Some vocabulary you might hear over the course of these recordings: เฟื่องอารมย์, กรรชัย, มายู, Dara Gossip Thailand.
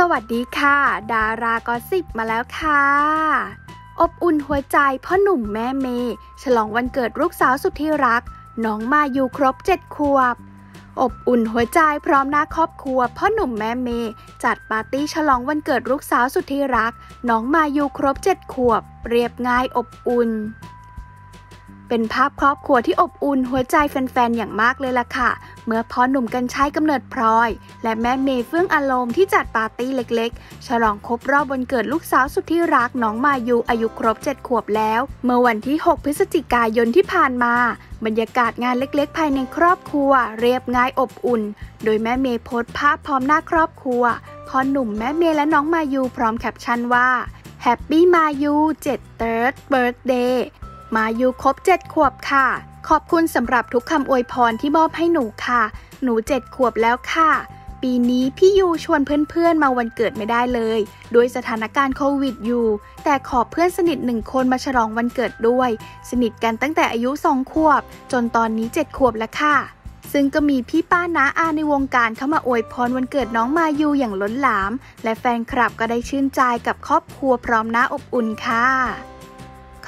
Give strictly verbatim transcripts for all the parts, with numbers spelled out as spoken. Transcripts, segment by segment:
สวัสดีค่ะดารากอสิบมาแล้วค่ะอบอุ่นหัวใจพ่อหนุ่มแม่เมย์ฉลองวันเกิดลูกสาวสุดที่รักน้องมายูครบเจ็ดขวบอบอุ่นหัวใจพร้อมหน้าครอบครัวพ่อหนุ่มแม่เมย์จัดปาร์ตี้ฉลองวันเกิดลูกสาวสุดที่รักน้องมายูครบเจ็ดขวบเรียบง่ายอบอุ่นเป็นภาพครอบครัวที่อบอุ่นหัวใจแฟนๆอย่างมากเลยล่ะค่ะเมื่อพ่อหนุ่มกันชัยกำเนิดพลอยและแม่เมย์เฟื่องอารมณ์ที่จัดปาร์ตี้เล็กๆฉลองครบรอบวันเกิดลูกสาวสุดที่รักน้องมายูอายุครบเจ็ดขวบแล้วเมื่อวันที่หกพฤศจิกายนที่ผ่านมาบรรยากาศงานเล็กๆภายในครอบครัวเรียบง่ายอบอุ่นโดยแม่เมย์โพสต์ภาพพร้อมหน้าครอบครัวพ่อหนุ่มแม่เมย์และน้องมายูพร้อมแคปชั่นว่าแฮปปี้มายูเจ็ดสิบสาม birthdayมายูครบเจ็ดขวบค่ะขอบคุณสำหรับทุกคำอวยพรที่มอบให้หนูค่ะหนูเจ็ดขวบแล้วค่ะปีนี้พี่ยูชวนเพื่อนๆมาวันเกิดไม่ได้เลยด้วยสถานการณ์โควิดอยู่แต่ขอเพื่อนสนิทหนึ่งคนมาฉลองวันเกิดด้วยสนิทกันตั้งแต่อายุสองขวบจนตอนนี้เจ็ดขวบแล้วค่ะซึ่งก็มีพี่ป้าน้าอาในวงการเข้ามาอวยพรวันเกิดน้องมายูอย่างล้นหลามและแฟนคลับก็ได้ชื่นใจกับครอบครัวพร้อมหน้าอบอุ่นค่ะ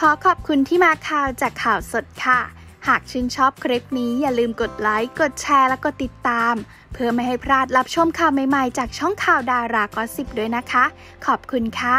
ขอขอบคุณที่มาข่าวจากข่าวสดค่ะหากชื่นชอบคลิปนี้อย่าลืมกดไลค์กดแชร์และกดติดตามเพื่อไม่ให้พลาดรับชมข่าวใหม่ๆจากช่องข่าวดารากอสิบด้วยนะคะขอบคุณค่ะ